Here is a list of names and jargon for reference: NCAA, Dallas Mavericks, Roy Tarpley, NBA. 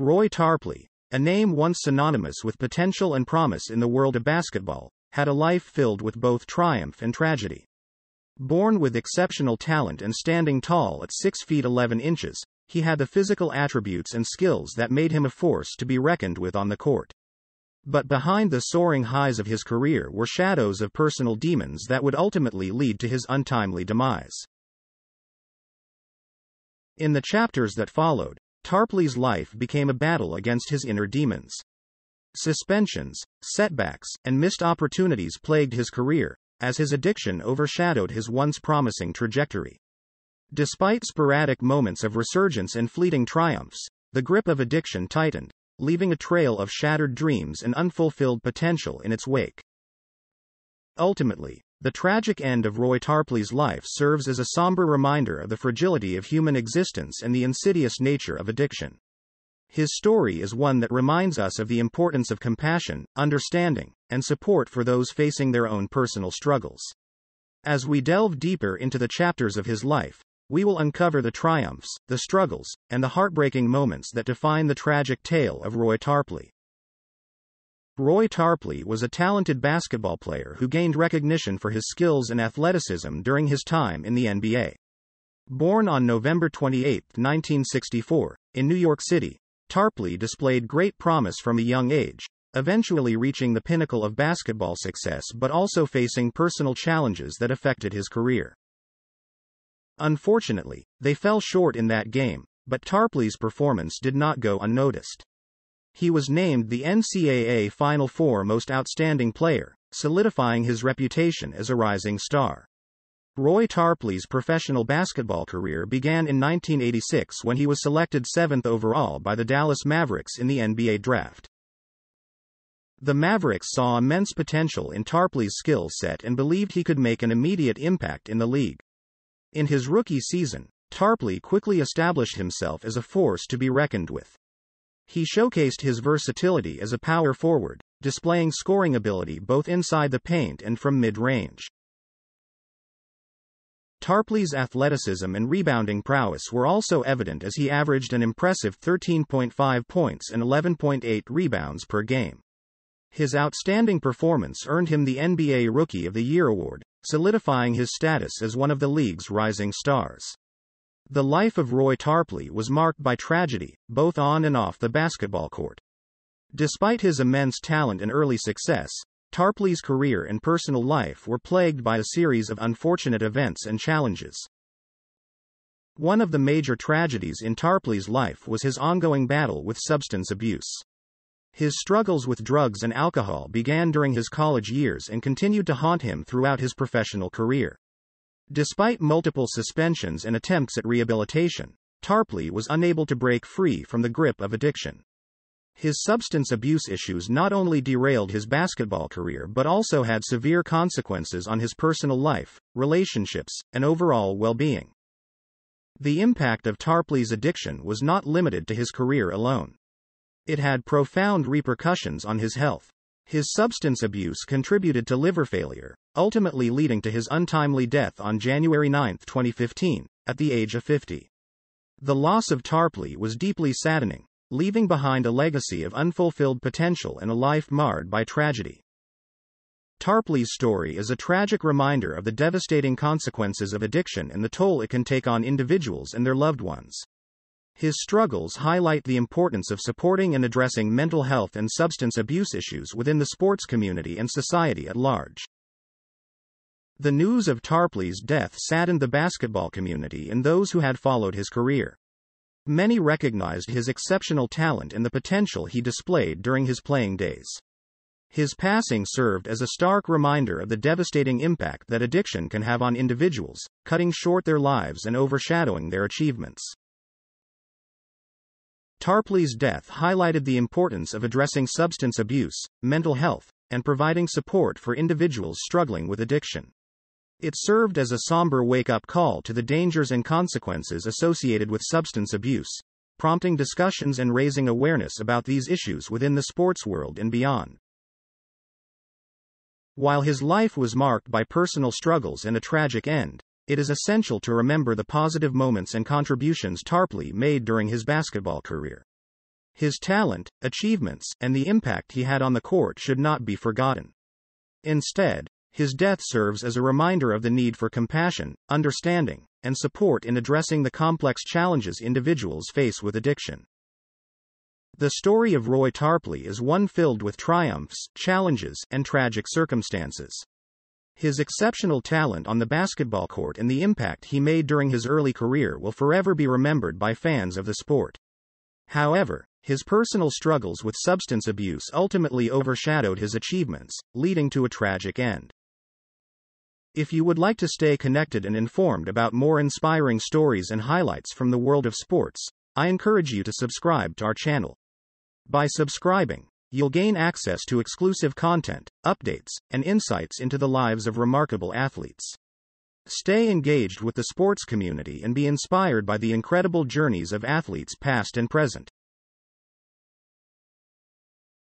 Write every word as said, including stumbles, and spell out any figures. Roy Tarpley, a name once synonymous with potential and promise in the world of basketball, had a life filled with both triumph and tragedy. Born with exceptional talent and standing tall at six feet eleven inches, he had the physical attributes and skills that made him a force to be reckoned with on the court. But behind the soaring highs of his career were shadows of personal demons that would ultimately lead to his untimely demise. In the chapters that followed, Tarpley's life became a battle against his inner demons. Suspensions, setbacks, and missed opportunities plagued his career, as his addiction overshadowed his once promising trajectory. Despite sporadic moments of resurgence and fleeting triumphs, the grip of addiction tightened, leaving a trail of shattered dreams and unfulfilled potential in its wake. Ultimately, the tragic end of Roy Tarpley's life serves as a somber reminder of the fragility of human existence and the insidious nature of addiction. His story is one that reminds us of the importance of compassion, understanding, and support for those facing their own personal struggles. As we delve deeper into the chapters of his life, we will uncover the triumphs, the struggles, and the heartbreaking moments that define the tragic tale of Roy Tarpley. Roy Tarpley was a talented basketball player who gained recognition for his skills and athleticism during his time in the N B A. Born on November twenty-eighth, nineteen sixty-four, in New York City, Tarpley displayed great promise from a young age, eventually reaching the pinnacle of basketball success but also facing personal challenges that affected his career. Unfortunately, they fell short in that game, but Tarpley's performance did not go unnoticed. He was named the N C A A Final Four Most Outstanding Player, solidifying his reputation as a rising star. Roy Tarpley's professional basketball career began in nineteen eighty-six when he was selected seventh overall by the Dallas Mavericks in the N B A draft. The Mavericks saw immense potential in Tarpley's skill set and believed he could make an immediate impact in the league. In his rookie season, Tarpley quickly established himself as a force to be reckoned with. He showcased his versatility as a power forward, displaying scoring ability both inside the paint and from mid-range. Tarpley's athleticism and rebounding prowess were also evident as he averaged an impressive thirteen point five points and eleven point eight rebounds per game. His outstanding performance earned him the N B A Rookie of the Year award, solidifying his status as one of the league's rising stars. The life of Roy Tarpley was marked by tragedy, both on and off the basketball court. Despite his immense talent and early success, Tarpley's career and personal life were plagued by a series of unfortunate events and challenges. One of the major tragedies in Tarpley's life was his ongoing battle with substance abuse. His struggles with drugs and alcohol began during his college years and continued to haunt him throughout his professional career. Despite multiple suspensions and attempts at rehabilitation, Tarpley was unable to break free from the grip of addiction. His substance abuse issues not only derailed his basketball career but also had severe consequences on his personal life, relationships, and overall well-being. The impact of Tarpley's addiction was not limited to his career alone. It had profound repercussions on his health. His substance abuse contributed to liver failure, ultimately leading to his untimely death on January ninth, twenty fifteen, at the age of fifty. The loss of Tarpley was deeply saddening, leaving behind a legacy of unfulfilled potential and a life marred by tragedy. Tarpley's story is a tragic reminder of the devastating consequences of addiction and the toll it can take on individuals and their loved ones. His struggles highlight the importance of supporting and addressing mental health and substance abuse issues within the sports community and society at large. The news of Tarpley's death saddened the basketball community and those who had followed his career. Many recognized his exceptional talent and the potential he displayed during his playing days. His passing served as a stark reminder of the devastating impact that addiction can have on individuals, cutting short their lives and overshadowing their achievements. Tarpley's death highlighted the importance of addressing substance abuse, mental health, and providing support for individuals struggling with addiction. It served as a somber wake-up call to the dangers and consequences associated with substance abuse, prompting discussions and raising awareness about these issues within the sports world and beyond. While his life was marked by personal struggles and a tragic end, it is essential to remember the positive moments and contributions Tarpley made during his basketball career. His talent, achievements, and the impact he had on the court should not be forgotten. Instead, his death serves as a reminder of the need for compassion, understanding, and support in addressing the complex challenges individuals face with addiction. The story of Roy Tarpley is one filled with triumphs, challenges, and tragic circumstances. His exceptional talent on the basketball court and the impact he made during his early career will forever be remembered by fans of the sport. However, his personal struggles with substance abuse ultimately overshadowed his achievements, leading to a tragic end. If you would like to stay connected and informed about more inspiring stories and highlights from the world of sports, I encourage you to subscribe to our channel. By subscribing, you'll gain access to exclusive content, updates, and insights into the lives of remarkable athletes. Stay engaged with the sports community and be inspired by the incredible journeys of athletes past and present.